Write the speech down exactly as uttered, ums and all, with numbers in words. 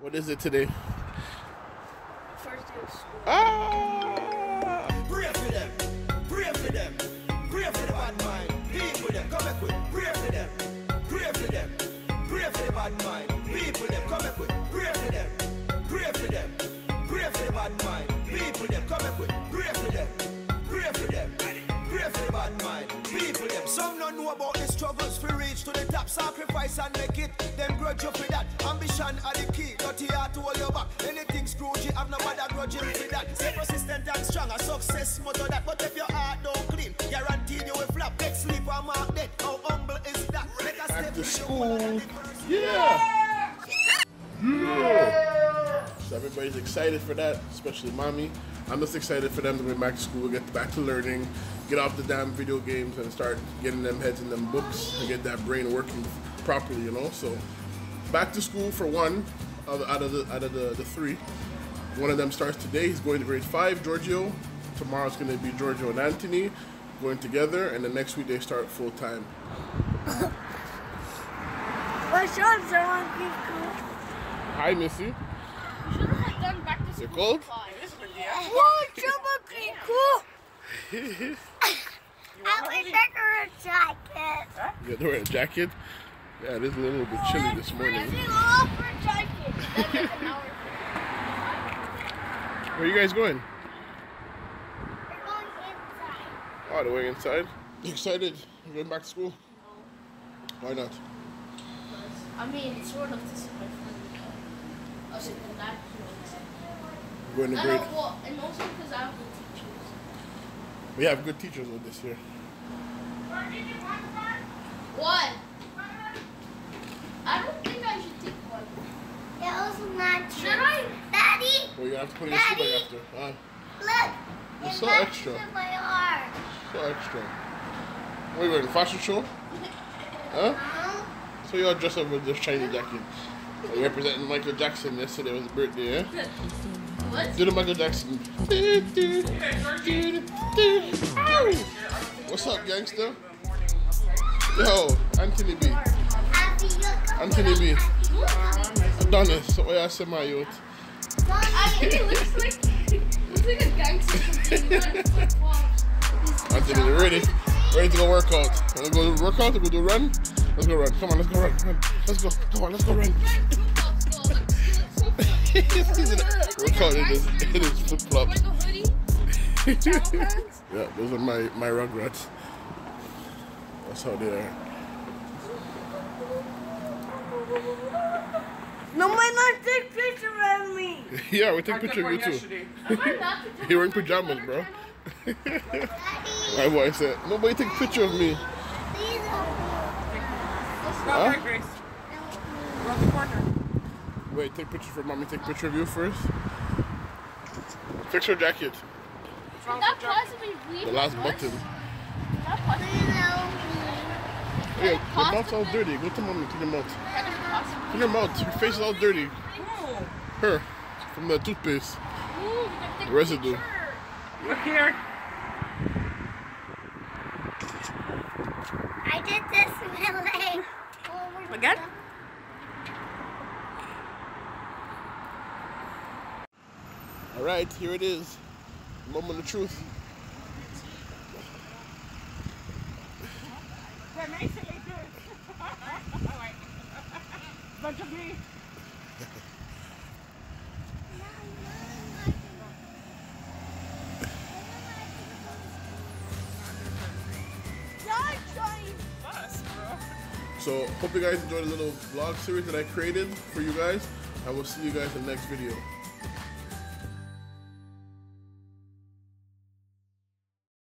What is it today? First day of school. Ah! Pray for them. Pray for them. Pray for the bad mind. Be with them. Come back with. Pray for them. Pray for them. Pray for the bad mind. Be with them. Come back with. Pray for them. Pray for them. Pray for the bad mind. Be with them. Come back with. Pray for them. Pray for them. Pray for the bad mind. Be with them. Some don't know about the struggles for reach to the top. Sacrifice and make it. Then grudge you for that. Ambition are the key. Dirty heart to hold your back. Anything scroogey, I've no bother grudging for that. Stay persistent and strong. A success motto that. But if your heart don't clean, guaranteed you will flap. Take sleep or mark dead. How humble is that? Make a step to school. Yeah. Yeah. So everybody's excited for that, especially mommy. I'm just excited for them to get back to school, get back to learning, get off the damn video games and start getting them heads in them books and get that brain working properly, you know. So back to school for one out of the out of the, the three. One of them starts today. He's going to grade five, Giorgio. Tomorrow's going to be Giorgio and Anthony going together, and the next week they start full time. Hi, Missy. You're cold? Whoa, Jumbo, cool. I wish I could wear a jacket. Huh? You got to wear a jacket? Yeah, it is a little bit chilly this morning. Where are you guys going? We're going inside. Oh, they're going inside? You excited? You going back to school? No. Why not? Because, I mean, sort of, this is my friend. I was in the lab. Going to grade. Well, and also because I have good teachers. We have good teachers with this year. One. I don't think I should take one. That was not true. Should I? Daddy? Well, you have to put your shoe back after. Huh? Look. You're so extra. My arm. So extra. What are you wearing? Fashion show? Huh? So you all dress up with this shiny jacket. You're representing Michael Jackson. Yesterday was his birthday, yeah? What? Do the Michael Jackson. What's up, gangster? Yo, Anthony B. Anthony B. Adonis. What I say, my youth? He looks like a gangster. Anthony, ready? Ready to go work out? Wanna go do workout or go do run? Let's go run. Come on, let's go run. run. Let's go. Come on, let's go run. We're calling it his flip flops. Yeah, those are my, my Rugrats. That's how they are. No, why not take picture of me? Yeah, we take picture of you too. You're in pajamas, bro. My boy said, nobody take picture of me. Huh? We're on the corner. Wait, take picture for mommy. Take picture of you first. Fix your jacket. That possibly the last button. That possibly. Hey, your mouth's all dirty. Go to mommy. Clean your mouth. Clean your mouth. Your face is all dirty. Her, from the toothpaste. The residue. Look here. I did this. Again? Alright, here it is. Moment of truth. Bunch of me. So, hope you guys enjoyed the little vlog series that I created for you guys. I will see you guys in the next video.